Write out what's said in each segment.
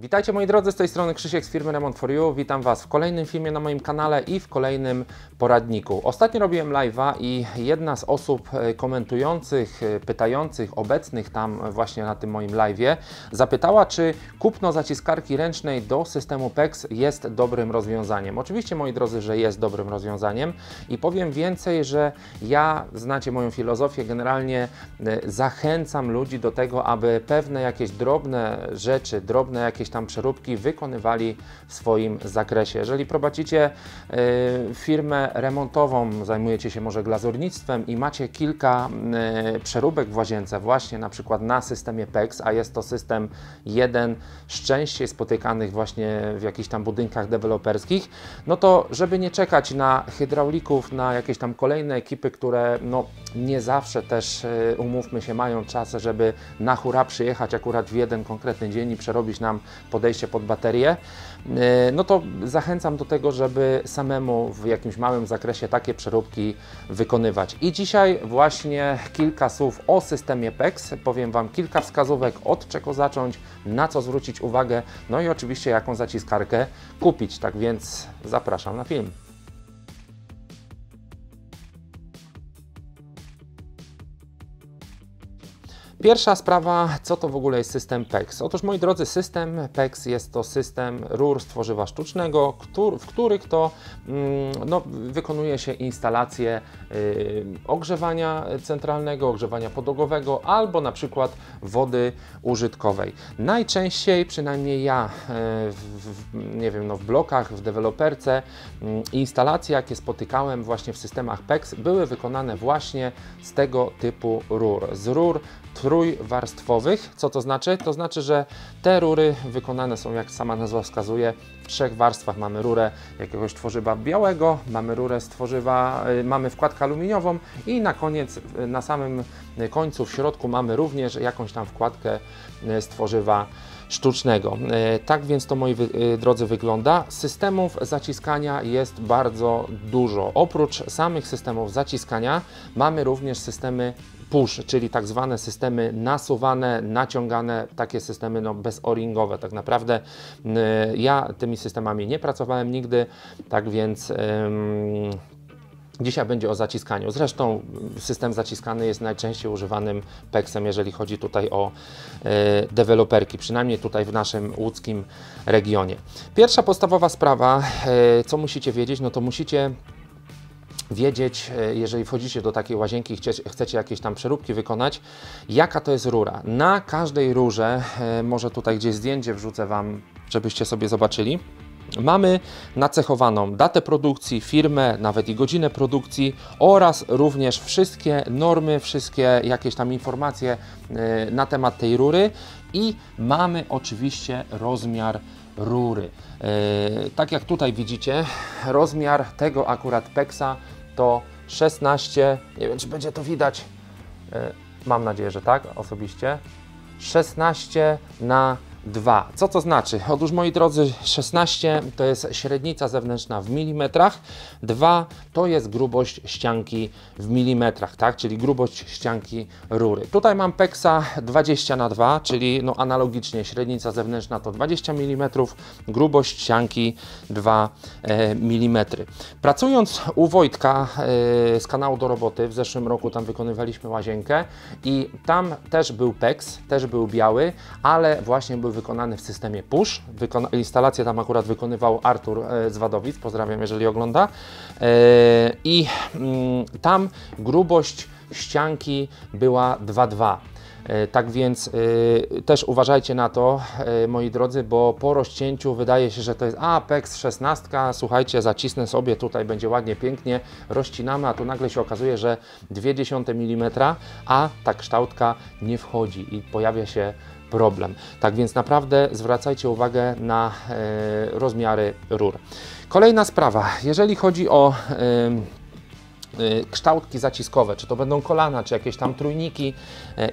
Witajcie moi drodzy, z tej strony Krzysiek z firmy Remont4you. Witam Was w kolejnym filmie na moim kanale i w kolejnym poradniku. Ostatnio robiłem live'a i jedna z osób komentujących, pytających, obecnych tam właśnie na tym moim live'ie zapytała, czy kupno zaciskarki ręcznej do systemu PEX jest dobrym rozwiązaniem. Oczywiście moi drodzy, że jest dobrym rozwiązaniem i powiem więcej, że ja, znacie moją filozofię, generalnie zachęcam ludzi do tego, aby pewne jakieś drobne rzeczy, drobne jakieś tam przeróbki wykonywali w swoim zakresie. Jeżeli prowadzicie firmę remontową, zajmujecie się może glazurnictwem i macie kilka przeróbek w łazience, właśnie na przykład na systemie PEX, a jest to system jeden z częściej spotykanych właśnie w jakichś tam budynkach deweloperskich, no to żeby nie czekać na hydraulików, na jakieś tam kolejne ekipy, które no nie zawsze też, umówmy się, mają czas, żeby na hura przyjechać akurat w jeden konkretny dzień i przerobić nam podejście pod baterię, no to zachęcam do tego, żeby samemu w jakimś małym zakresie takie przeróbki wykonywać. I dzisiaj właśnie kilka słów o systemie PEX, powiem Wam kilka wskazówek, od czego zacząć, na co zwrócić uwagę, no i oczywiście jaką zaciskarkę kupić, tak więc zapraszam na film. Pierwsza sprawa, co to w ogóle jest system PEX? Otóż moi drodzy, system PEX jest to system rur z tworzywa sztucznego, w których to wykonuje się instalacje ogrzewania centralnego, ogrzewania podłogowego albo na przykład wody użytkowej. Najczęściej, przynajmniej ja w blokach, w deweloperce, instalacje jakie spotykałem właśnie w systemach PEX były wykonane właśnie z tego typu rur, z rur trójwarstwowych. Co to znaczy? To znaczy, że te rury wykonane są, jak sama nazwa wskazuje, w trzech warstwach. Mamy rurę jakiegoś tworzywa białego, mamy rurę z tworzywa, mamy wkładkę aluminiową i na koniec, na samym końcu, w środku mamy również jakąś tam wkładkę z tworzywa sztucznego. Tak więc to, moi drodzy, wygląda. Systemów zaciskania jest bardzo dużo. Oprócz samych systemów zaciskania mamy również systemy push, czyli tak zwane systemy nasuwane, naciągane, takie systemy no, bezoringowe. Tak naprawdę ja tymi systemami nie pracowałem nigdy, tak więc dzisiaj będzie o zaciskaniu. Zresztą system zaciskany jest najczęściej używanym PEX-em, jeżeli chodzi tutaj o deweloperki, przynajmniej tutaj w naszym łódzkim regionie. Pierwsza podstawowa sprawa, co musicie wiedzieć, no to musicie wiedzieć, jeżeli wchodzicie do takiej łazienki i chcecie jakieś tam przeróbki wykonać, jaka to jest rura. Na każdej rurze, może tutaj gdzieś zdjęcie wrzucę Wam, żebyście sobie zobaczyli, mamy nacechowaną datę produkcji, firmę, nawet i godzinę produkcji oraz również wszystkie normy, wszystkie jakieś tam informacje na temat tej rury i mamy oczywiście rozmiar rury. Tak jak tutaj widzicie, rozmiar tego akurat PEX-a to 16, nie wiem czy będzie to widać, mam nadzieję, że tak, osobiście 16×2. Co to znaczy? Otóż moi drodzy, 16 to jest średnica zewnętrzna w milimetrach, 2 to jest grubość ścianki w milimetrach, tak? Czyli grubość ścianki rury. Tutaj mam PEX-a 20×2, czyli no analogicznie średnica zewnętrzna to 20 mm, grubość ścianki 2 mm. Pracując u Wojtka z kanału Do Roboty, w zeszłym roku tam wykonywaliśmy łazienkę i tam też był PEX, też był biały, ale właśnie był wykonany w systemie push. Instalację tam akurat wykonywał Artur z Wadowic, pozdrawiam, jeżeli ogląda. I tam grubość ścianki była 2×2. Tak więc też uważajcie na to, moi drodzy, bo po rozcięciu wydaje się, że to jest PEX 16, słuchajcie, zacisnę sobie, tutaj będzie ładnie, pięknie, rozcinamy, a tu nagle się okazuje, że 0,2 mm, a ta kształtka nie wchodzi i pojawia się problem. Tak więc naprawdę zwracajcie uwagę na rozmiary rur. Kolejna sprawa, jeżeli chodzi o kształtki zaciskowe, czy to będą kolana, czy jakieś tam trójniki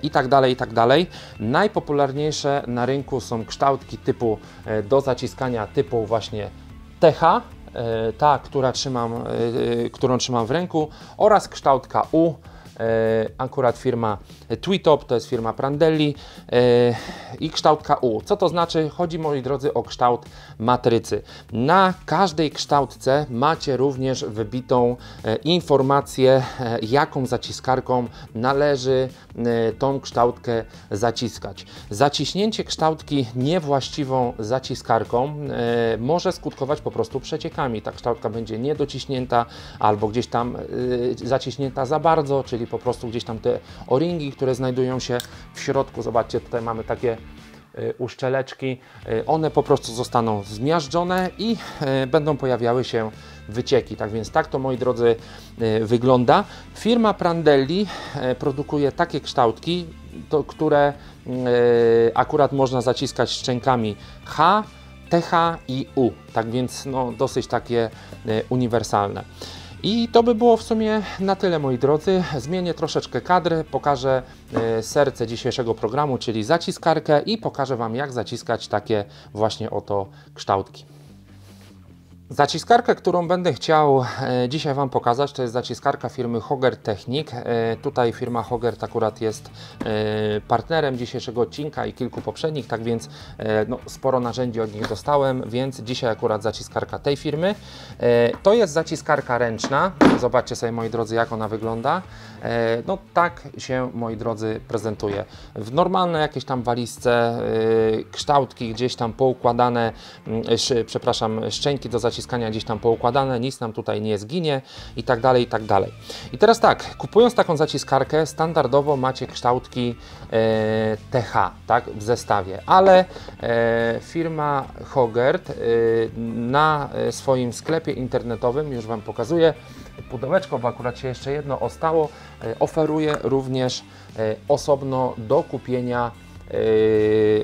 i tak dalej, najpopularniejsze na rynku są kształtki typu do zaciskania, typu właśnie TH, ta, którą trzymam w ręku, oraz kształtka U, akurat firma Twitop, to jest firma Prandelli i kształt KU. Co to znaczy? Chodzi, moi drodzy, o kształt matrycy. Na każdej kształtce macie również wybitą informację, jaką zaciskarką należy tą kształtkę zaciskać. Zaciśnięcie kształtki niewłaściwą zaciskarką może skutkować po prostu przeciekami. Ta kształtka będzie niedociśnięta albo gdzieś tam zaciśnięta za bardzo, czyli po prostu gdzieś tam te o-ringi, które znajdują się w środku. Zobaczcie, tutaj mamy takie uszczeleczki, one po prostu zostaną zmiażdżone i będą pojawiały się wycieki. Tak więc tak to, moi drodzy, wygląda. Firma Prandelli produkuje takie kształtki, które akurat można zaciskać szczękami H, TH i U. Tak więc no, dosyć takie uniwersalne. I to by było w sumie na tyle, moi drodzy. Zmienię troszeczkę kadry, pokażę serce dzisiejszego programu, czyli zaciskarkę i pokażę Wam, jak zaciskać takie właśnie oto kształtki. Zaciskarkę, którą będę chciał dzisiaj Wam pokazać, to jest zaciskarka firmy Hoegert Technik. Tutaj firma Hoegert akurat jest partnerem dzisiejszego odcinka i kilku poprzednich, tak więc no, sporo narzędzi od nich dostałem, więc dzisiaj akurat zaciskarka tej firmy. To jest zaciskarka ręczna. Zobaczcie sobie, moi drodzy, jak ona wygląda. No tak się, moi drodzy, prezentuje. W normalne jakieś tam walizce, kształtki gdzieś tam poukładane, przepraszam, szczęki do zaciskania gdzieś tam poukładane, nic nam tutaj nie zginie i tak dalej, i tak dalej. I teraz tak, kupując taką zaciskarkę, standardowo macie kształtki TH, tak, w zestawie, ale firma Hoegert na swoim sklepie internetowym, już Wam pokazuję pudełeczko, bo akurat się jeszcze jedno ostało, oferuje również osobno do kupienia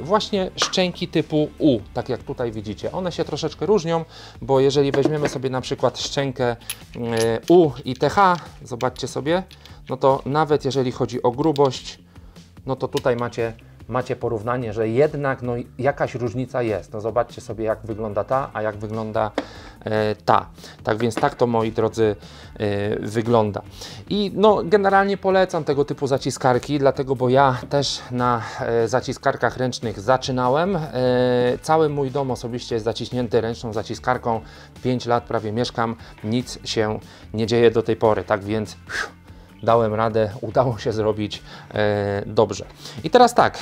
właśnie szczęki typu U, tak jak tutaj widzicie. One się troszeczkę różnią, bo jeżeli weźmiemy sobie na przykład szczękę U i TH, zobaczcie sobie, no to nawet jeżeli chodzi o grubość, no to tutaj macie porównanie, że jednak no, jakaś różnica jest. No zobaczcie sobie, jak wygląda ta, a jak wygląda ta. Tak więc tak to, moi drodzy, wygląda. I no, generalnie polecam tego typu zaciskarki, dlatego, bo ja też na zaciskarkach ręcznych zaczynałem. Cały mój dom osobiście jest zaciśnięty ręczną zaciskarką. 5 lat prawie mieszkam, nic się nie dzieje do tej pory, tak więc dałem radę, udało się zrobić dobrze. I teraz tak,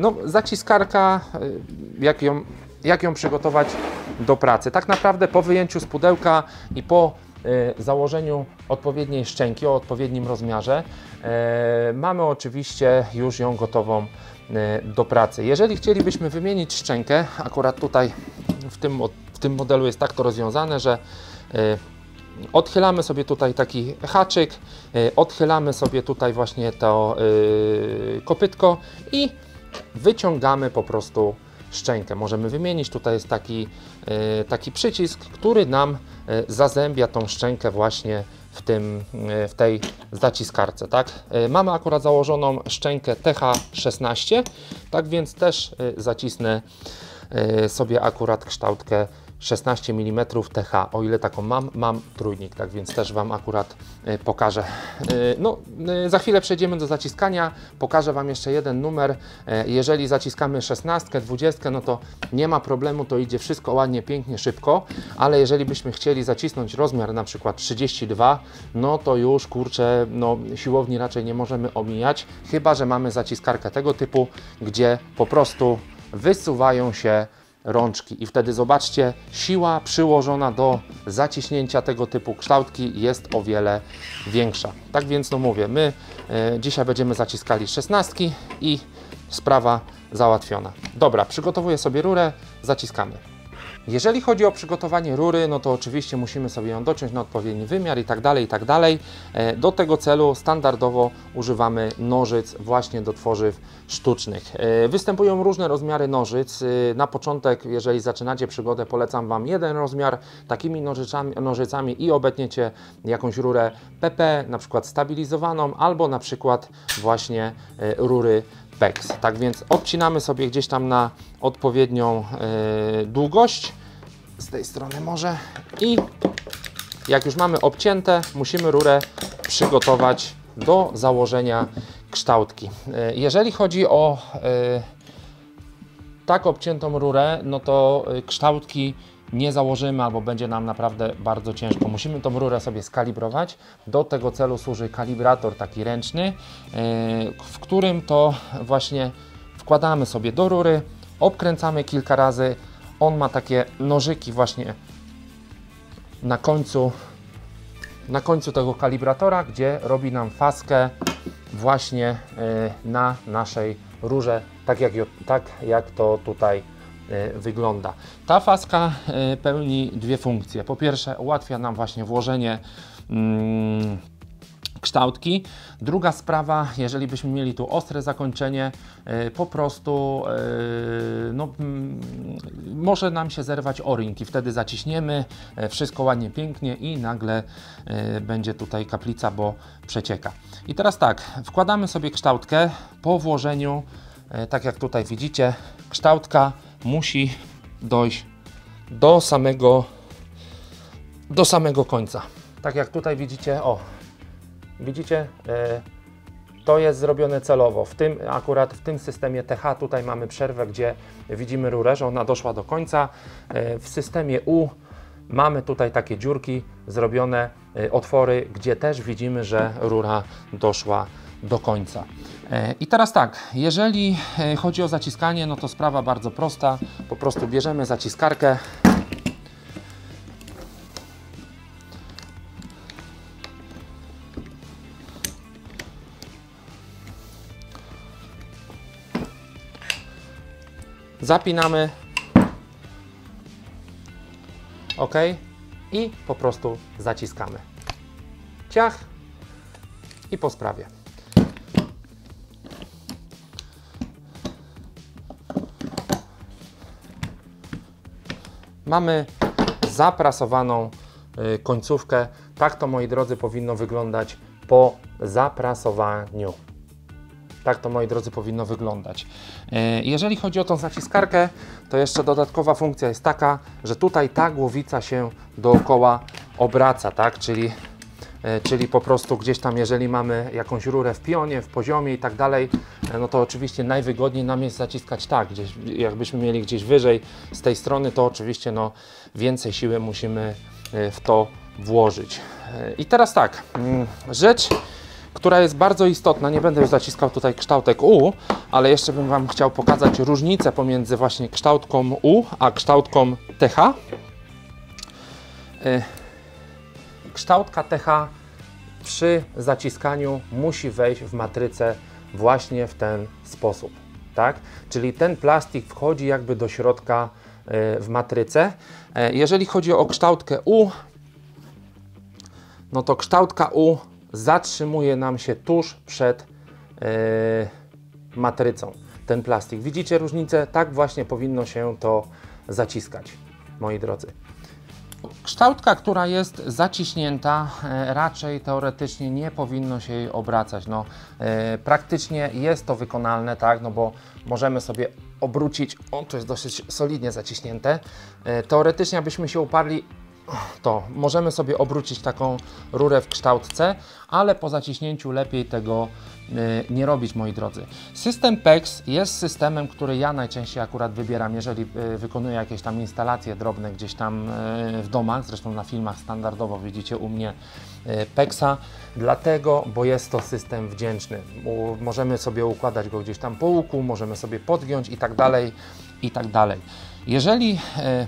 no, zaciskarka, jak ją przygotować do pracy? Tak naprawdę po wyjęciu z pudełka i po założeniu odpowiedniej szczęki o odpowiednim rozmiarze mamy oczywiście już ją gotową do pracy. Jeżeli chcielibyśmy wymienić szczękę, akurat tutaj w tym modelu jest tak to rozwiązane, że odchylamy sobie tutaj taki haczyk, odchylamy sobie tutaj właśnie to kopytko i wyciągamy po prostu szczękę. Możemy wymienić, tutaj jest taki przycisk, który nam zazębia tą szczękę właśnie w tej zaciskarce, tak? Mamy akurat założoną szczękę TH16, tak więc też zacisnę sobie akurat kształtkę 16 mm TH, o ile taką mam trójnik, tak więc też Wam akurat pokażę. No, za chwilę przejdziemy do zaciskania, pokażę Wam jeszcze jeden numer. Jeżeli zaciskamy 16, 20, no to nie ma problemu, to idzie wszystko ładnie, pięknie, szybko, ale jeżeli byśmy chcieli zacisnąć rozmiar na przykład 32, no to już, kurczę, no, siłowni raczej nie możemy omijać, chyba że mamy zaciskarkę tego typu, gdzie po prostu wysuwają się rączki i wtedy zobaczcie, siła przyłożona do zaciśnięcia tego typu kształtki jest o wiele większa. Tak więc no mówię, my dzisiaj będziemy zaciskali 16 i sprawa załatwiona. Dobra, przygotowuję sobie rurę, zaciskamy. Jeżeli chodzi o przygotowanie rury, no to oczywiście musimy sobie ją dociąć na odpowiedni wymiar i tak dalej, i tak dalej. Do tego celu standardowo używamy nożyc właśnie do tworzyw sztucznych. Występują różne rozmiary nożyc. Na początek, jeżeli zaczynacie przygodę, polecam Wam jeden rozmiar. Takimi nożycami i obetniecie jakąś rurę PP, na przykład stabilizowaną, albo na przykład właśnie rury PEX. Tak więc obcinamy sobie gdzieś tam na odpowiednią długość, z tej strony może, i jak już mamy obcięte, musimy rurę przygotować do założenia kształtki. Jeżeli chodzi o tak obciętą rurę, no to kształtki nie założymy albo będzie nam naprawdę bardzo ciężko. Musimy tą rurę sobie skalibrować. Do tego celu służy kalibrator taki ręczny, w którym to właśnie wkładamy sobie do rury, obkręcamy kilka razy. On ma takie nożyki właśnie na końcu tego kalibratora, gdzie robi nam faskę właśnie na naszej rurze, tak jak to tutaj wygląda. Ta faska pełni dwie funkcje. Po pierwsze, ułatwia nam właśnie włożenie kształtki. Druga sprawa, jeżeli byśmy mieli tu ostre zakończenie, po prostu może nam się zerwać o-ring i wtedy zaciśniemy, wszystko ładnie, pięknie i nagle będzie tutaj kaplica, bo przecieka. I teraz tak, wkładamy sobie kształtkę. Po włożeniu, tak jak tutaj widzicie, kształtka musi dojść do samego końca. Tak jak tutaj widzicie, o, widzicie, to jest zrobione celowo. Akurat w tym systemie TH tutaj mamy przerwę, gdzie widzimy rurę, że ona doszła do końca. W systemie U mamy tutaj takie dziurki zrobione, otwory, gdzie też widzimy, że rura doszła do końca. I teraz tak, jeżeli chodzi o zaciskanie, no to sprawa bardzo prosta. Po prostu bierzemy zaciskarkę. Zapinamy. OK. I po prostu zaciskamy. Ciach. I po sprawie. Mamy zaprasowaną końcówkę. Tak to, moi drodzy, powinno wyglądać po zaprasowaniu. Tak to, moi drodzy, powinno wyglądać. Jeżeli chodzi o tą zaciskarkę, to jeszcze dodatkowa funkcja jest taka, że tutaj ta głowica się dookoła obraca, tak? Czyli po prostu gdzieś tam, jeżeli mamy jakąś rurę w pionie, w poziomie i tak dalej, no to oczywiście najwygodniej nam jest zaciskać tak, gdzieś, jakbyśmy mieli gdzieś wyżej z tej strony, to oczywiście no, więcej siły musimy w to włożyć. I teraz tak, rzecz, która jest bardzo istotna, nie będę już zaciskał tutaj kształtek U, ale jeszcze bym Wam chciał pokazać różnicę pomiędzy właśnie kształtką U a kształtką TH. Kształtka TH przy zaciskaniu musi wejść w matrycę właśnie w ten sposób, tak? Czyli ten plastik wchodzi jakby do środka w matrycę. Jeżeli chodzi o kształtkę U, no to kształtka U zatrzymuje nam się tuż przed matrycą ten plastik. Widzicie różnicę? Tak właśnie powinno się to zaciskać, moi drodzy. Kształtka, która jest zaciśnięta, raczej teoretycznie nie powinno się jej obracać. No, praktycznie jest to wykonalne, tak? No bo możemy sobie obrócić, o, to jest dosyć solidnie zaciśnięte. Teoretycznie, abyśmy się uparli, to możemy sobie obrócić taką rurę w kształtce, ale po zaciśnięciu lepiej tego nie robić, moi drodzy. System PEX jest systemem, który ja najczęściej akurat wybieram, jeżeli wykonuję jakieś tam instalacje drobne gdzieś tam w domach, zresztą na filmach standardowo widzicie u mnie PEX-a, dlatego, bo jest to system wdzięczny. Możemy sobie układać go gdzieś tam po łuku, możemy sobie podgiąć i tak dalej, i tak dalej. Jeżeli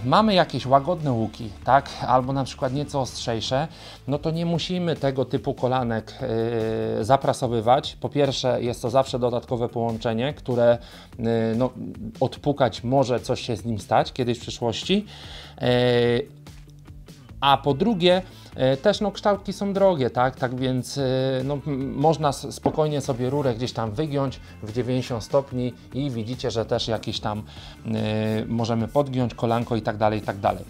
mamy jakieś łagodne łuki, tak, albo na przykład nieco ostrzejsze, no to nie musimy tego typu kolanek zaprasowywać. Po pierwsze, jest to zawsze dodatkowe połączenie, które no, odpukać może, coś się z nim stać kiedyś w przyszłości. A po drugie, też no, kształtki są drogie, tak? Tak więc no, można spokojnie sobie rurę gdzieś tam wygiąć w 90 stopni i widzicie, że też jakieś tam możemy podgiąć kolanko i tak dalej, i tak dalej.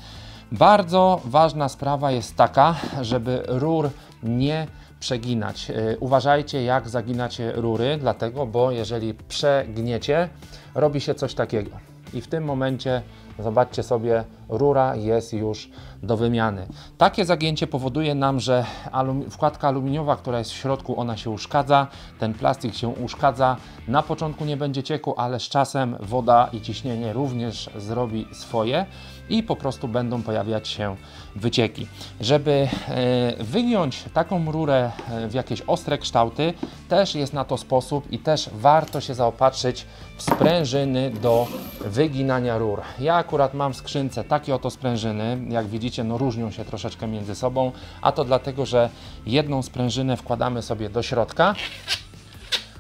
Bardzo ważna sprawa jest taka, żeby rur nie przeginać. Uważajcie, jak zaginacie rury, dlatego, bo jeżeli przegniecie, robi się coś takiego. I w tym momencie zobaczcie sobie, rura jest już do wymiany. Takie zagięcie powoduje nam, że wkładka aluminiowa, która jest w środku, ona się uszkadza, ten plastik się uszkadza. Na początku nie będzie cieku, ale z czasem woda i ciśnienie również zrobi swoje i po prostu będą pojawiać się wycieki. Żeby wygiąć taką rurę w jakieś ostre kształty, też jest na to sposób i też warto się zaopatrzyć w sprężyny do wyginania rur. Ja akurat mam w skrzynce takie oto sprężyny, jak widzicie, no różnią się troszeczkę między sobą, a to dlatego, że jedną sprężynę wkładamy sobie do środka.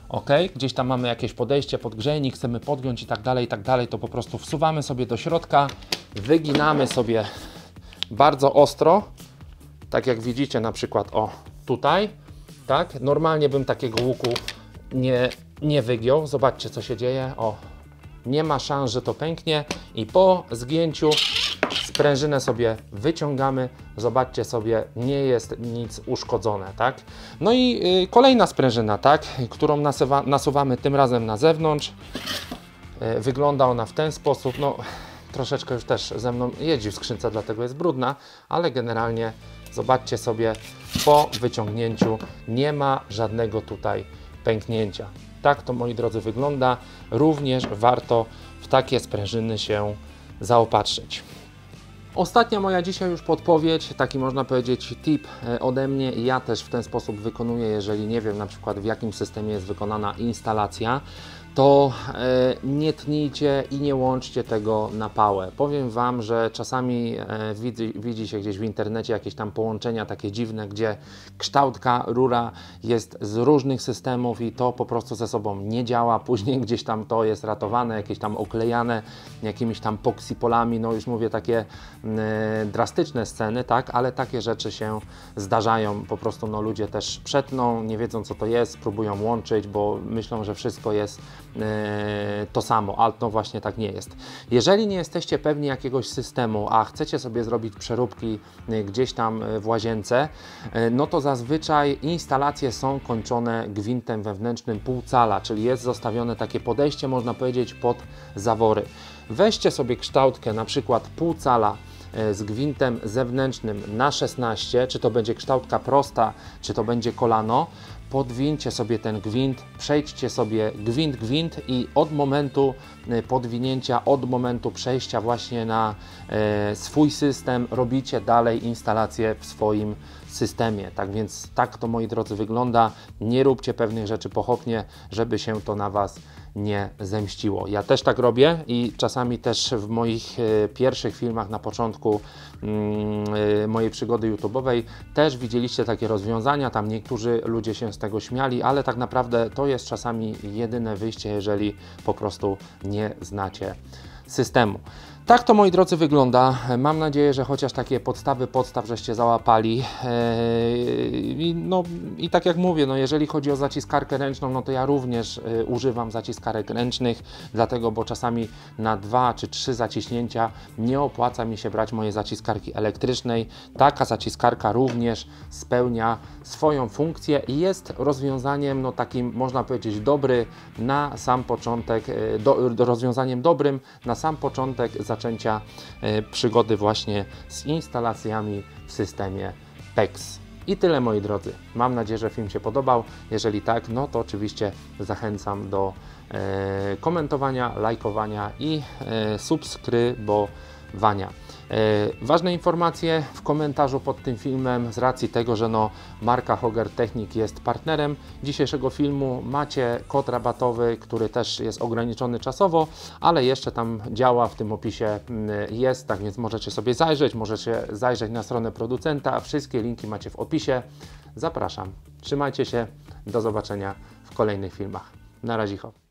Ok, gdzieś tam mamy jakieś podejście pod grzejnik, chcemy podgiąć i tak dalej, to po prostu wsuwamy sobie do środka, wyginamy sobie bardzo ostro, tak jak widzicie na przykład o tutaj, tak? Normalnie bym takiego łuku nie wygiął, zobaczcie co się dzieje, o, nie ma szans, że to pęknie i po zgięciu sprężynę sobie wyciągamy, zobaczcie sobie, nie jest nic uszkodzone, tak? No i kolejna sprężyna, tak? Którą nasuwamy tym razem na zewnątrz, wygląda ona w ten sposób, no troszeczkę już też ze mną jeździ w skrzynce, dlatego jest brudna, ale generalnie zobaczcie sobie, po wyciągnięciu nie ma żadnego tutaj pęknięcia. Tak to, moi drodzy, wygląda, również warto w takie sprężyny się zaopatrzyć. Ostatnia moja dzisiaj już podpowiedź, taki można powiedzieć tip ode mnie, ja też w ten sposób wykonuję, jeżeli nie wiem na przykład w jakim systemie jest wykonana instalacja, to nie tnijcie i nie łączcie tego na pałę. Powiem Wam, że czasami widzi się gdzieś w internecie jakieś tam połączenia takie dziwne, gdzie kształtka rura jest z różnych systemów i to po prostu ze sobą nie działa. Później gdzieś tam to jest ratowane, jakieś tam oklejane jakimiś tam poksipolami, no już mówię takie drastyczne sceny, tak, ale takie rzeczy się zdarzają. Po prostu no, ludzie też przetną, nie wiedzą co to jest, próbują łączyć, bo myślą, że wszystko jest to samo, ale no właśnie tak nie jest. Jeżeli nie jesteście pewni jakiegoś systemu, a chcecie sobie zrobić przeróbki gdzieś tam w łazience, no to zazwyczaj instalacje są kończone gwintem wewnętrznym pół cala, czyli jest zostawione takie podejście, można powiedzieć, pod zawory. Weźcie sobie kształtkę na przykład pół cala z gwintem zewnętrznym na 16, czy to będzie kształtka prosta, czy to będzie kolano, podwincie sobie ten gwint, przejdźcie sobie gwint i od momentu podwinięcia, od momentu przejścia właśnie na swój system robicie dalej instalację w swoim systemie. Tak więc tak to, moi drodzy, wygląda. Nie róbcie pewnych rzeczy pochopnie, żeby się to na Was nie zemściło. Ja też tak robię i czasami też w moich pierwszych filmach na początku mojej przygody YouTube'owej też widzieliście takie rozwiązania, tam niektórzy ludzie się z tego śmiali, ale tak naprawdę to jest czasami jedyne wyjście, jeżeli po prostu nie znacie systemu. Tak to, moi drodzy, wygląda. Mam nadzieję, że chociaż takie podstawy podstaw żeście załapali. No i tak jak mówię, no jeżeli chodzi o zaciskarkę ręczną, no to ja również używam zaciskarek ręcznych, dlatego, bo czasami na 2 czy 3 zaciśnięcia nie opłaca mi się brać mojej zaciskarki elektrycznej. Taka zaciskarka również spełnia swoją funkcję i jest rozwiązaniem, no takim, można powiedzieć, dobry na sam początek, rozwiązaniem dobrym na sam początek zaczęcia przygody właśnie z instalacjami w systemie PEX. I tyle, moi drodzy. Mam nadzieję, że film się podobał. Jeżeli tak, no to oczywiście zachęcam do komentowania, lajkowania i subskrybowania. Ważne informacje w komentarzu pod tym filmem, z racji tego, że no, marka Hoegert Technik jest partnerem dzisiejszego filmu, macie kod rabatowy, który też jest ograniczony czasowo, ale jeszcze tam działa, w tym opisie jest, tak więc możecie sobie zajrzeć, na stronę producenta, wszystkie linki macie w opisie. Zapraszam, trzymajcie się, do zobaczenia w kolejnych filmach. Na razie.